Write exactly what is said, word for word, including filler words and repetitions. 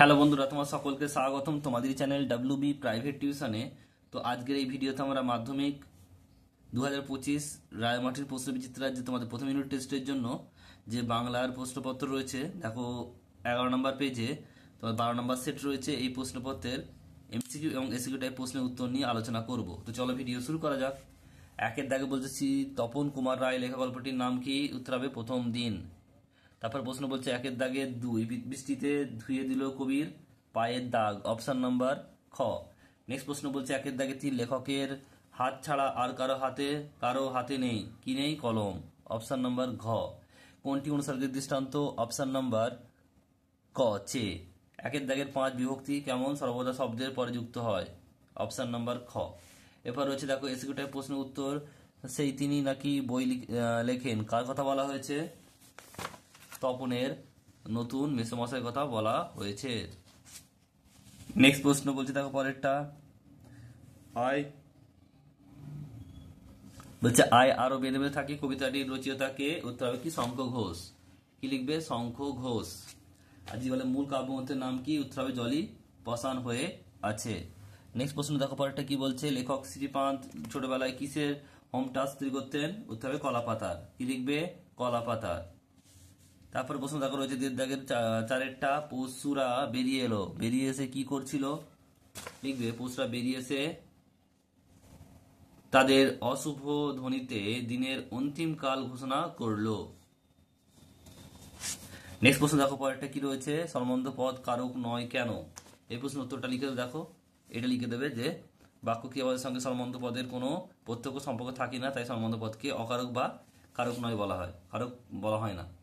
Hello বন্ধুরা, তোমার সকলকে স্বাগতম তোমাদের চ্যানেল ডাব্লিউ বি প্রাইভেট টিউশনে। তো আজকের এই ভিডিওতে আমরা মাধ্যমিক দু হাজার পঁচিশ রায়মাটির প্রশ্নবিচিত্রার যে তোমাদের প্রথম ইউনিট টেস্টের জন্য যে বাংলার প্রশ্নপত্র রয়েছে, দেখো এগারো নম্বর পেজে তোমার বারো নম্বর সেট রয়েছে, এই প্রশ্নপত্রের এমসিকিউ এবং এসিকিউ টাইপ প্রশ্নের উত্তর নিয়ে আলোচনা করব। তো চলো ভিডিও শুরু করা যাক। একের দাগে বলতেছি তপন কুমার রায় লেখা গল্পটির নাম কি? উত্তর হবে প্রথম দিন। তারপর প্রশ্ন বলছে একের দাগে দুই, বৃষ্টিতে ধুয়ে দিল কবির পায়ের দাগ, অপশন নাম্বার খ। নেক্সট প্রশ্ন বলছে একের দাগে তিন, লেখকের হাত ছাড়া আর কারো হাতে কারো হাতে নেই কি নেই কলম, অপশন নাম্বার ঘ। কোনটি অনুসর্গের দৃষ্টান্ত? অপশন নাম্বার ক চে। একের দাগের পাঁচ, বিভক্তি কেমন সর্বদা শব্দের পরে যুক্ত হয়, অপশন নাম্বার খ। এরপর রয়েছে দেখো এসিকিউটাইভ প্রশ্ন উত্তর, সেই তিনি নাকি বই লেখেন, কার কথা বলা হয়েছে? তপনের নতুন মেসোমশাইয়ের কথা বলা হয়েছে। নেক্সট প্রশ্ন বলছে দেখো পরেরটা, আয় বলছে আয় আরো বেঁধে বেঁধে থাকে কবিতাটির রচয়িতাকে, উত্তর হবে কি শঙ্খ ঘোষ। কি লিখবে? শঙ্খ ঘোষ। আজকে বলে মূল কাব্যগ্রন্থের নাম কি? উত্তর হবে জলই পসান হয়ে আছে। নেক্সট প্রশ্ন দেখো পরেরটা কি বলছে, লেখক শ্রীকান্ত ছোটবেলায় কিসের হোম টাস্ক তৈরি করতেন? উত্তর হবে কলাপাতার। কি লিখবে? কলাপাতার। তারপরে প্রশ্ন দেখা রয়েছে দেড় দাগের চারেরটা, পশুরা বেরিয়ে এলো, বেরিয়ে এসে কি করছিল? লিখবে পশুরা বেরিয়ে এসে তাদের অশুভ ধ্বনিতে দিনের অন্তিম কাল ঘোষণা করলো। নেক্সট প্রশ্ন দেখো পরেরটা কি রয়েছে, সম্বন্ধ পদ কারক নয় কেন? এই প্রশ্ন উত্তরটা লিখে দেখো, এটা লিখে দেবে যে বাক্য ক্রিয়াপদের সঙ্গে সম্বন্ধ পদের কোনো প্রত্যক্ষ সম্পর্ক থাকে না, তাই সম্বন্ধ পদকে অকারক বা কারক নয় বলা হয়, কারক বলা হয় না।